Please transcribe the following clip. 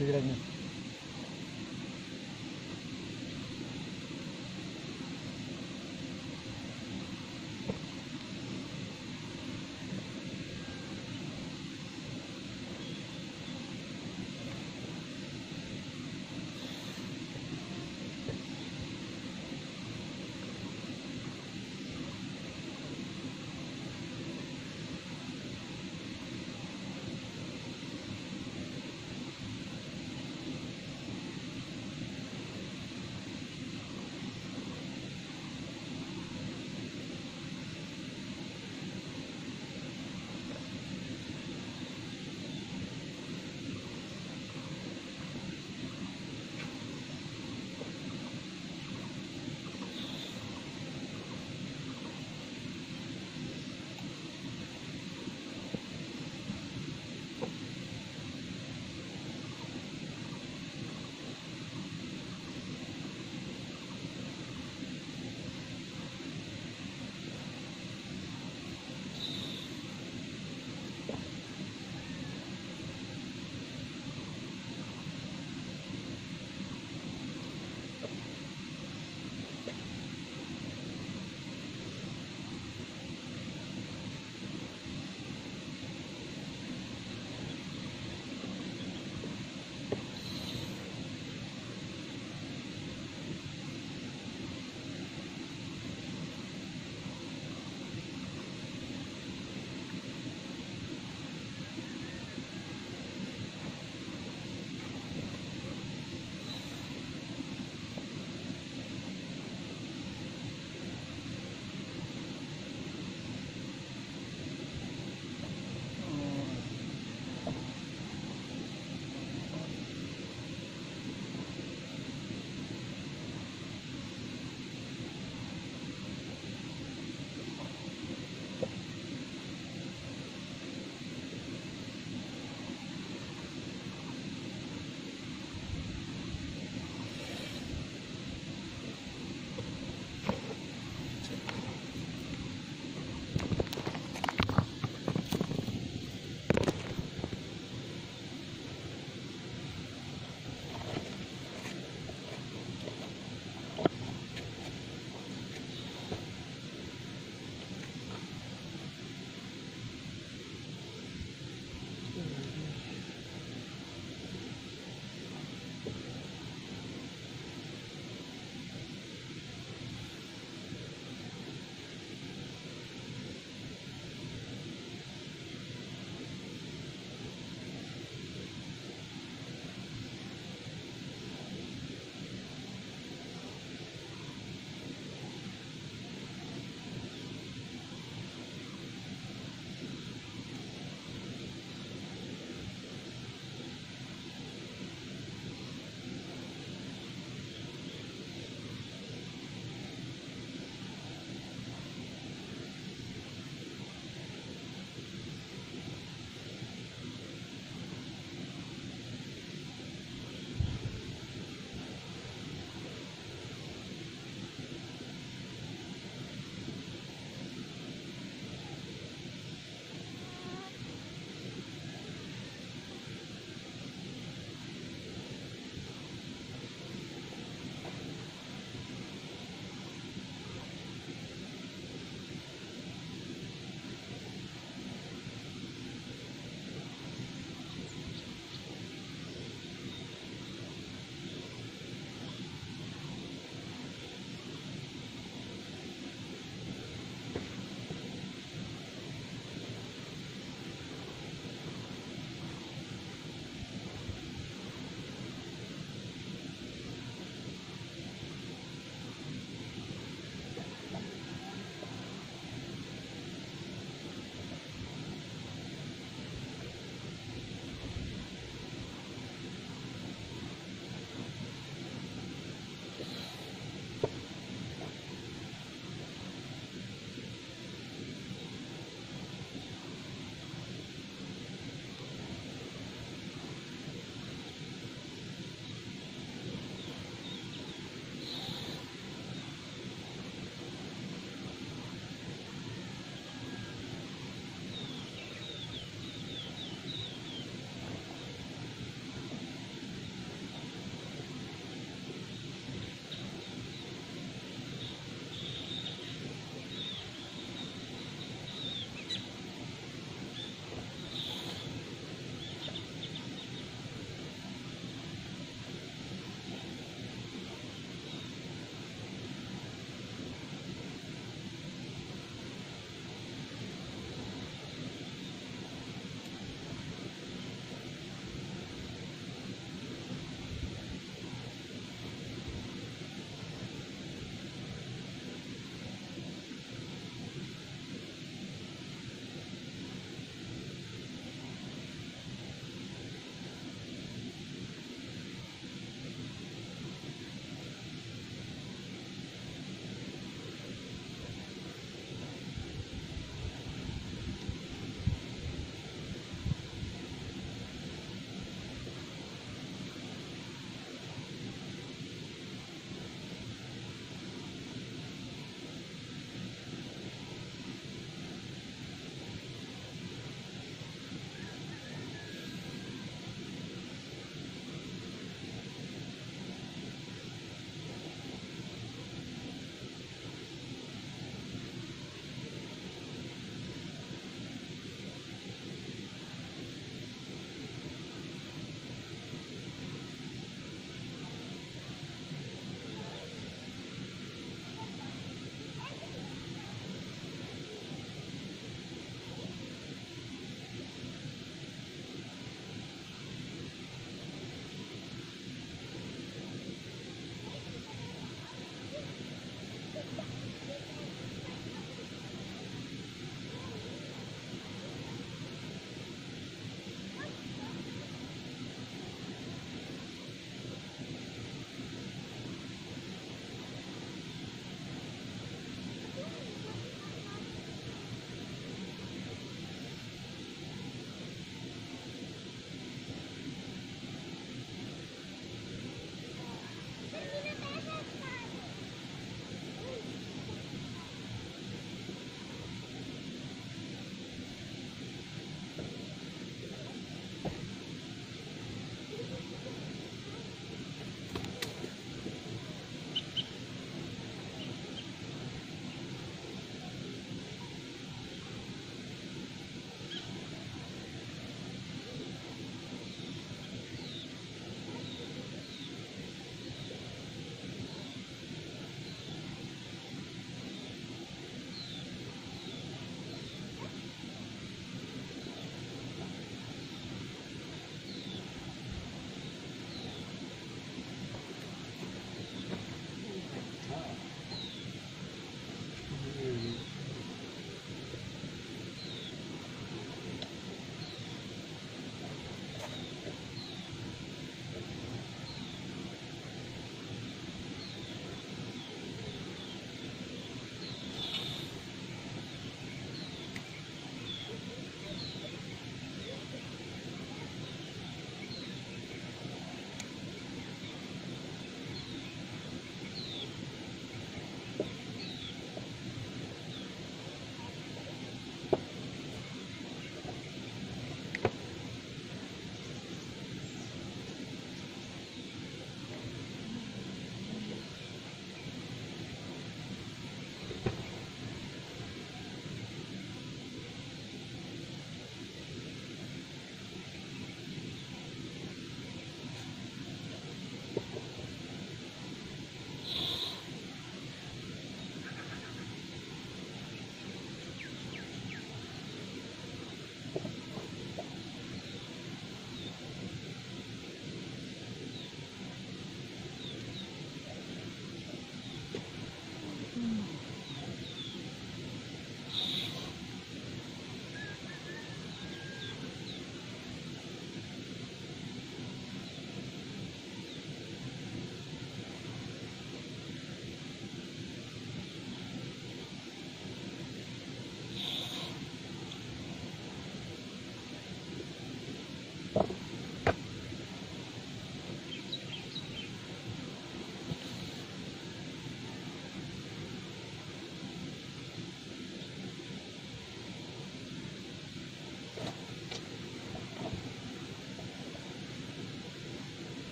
feeling.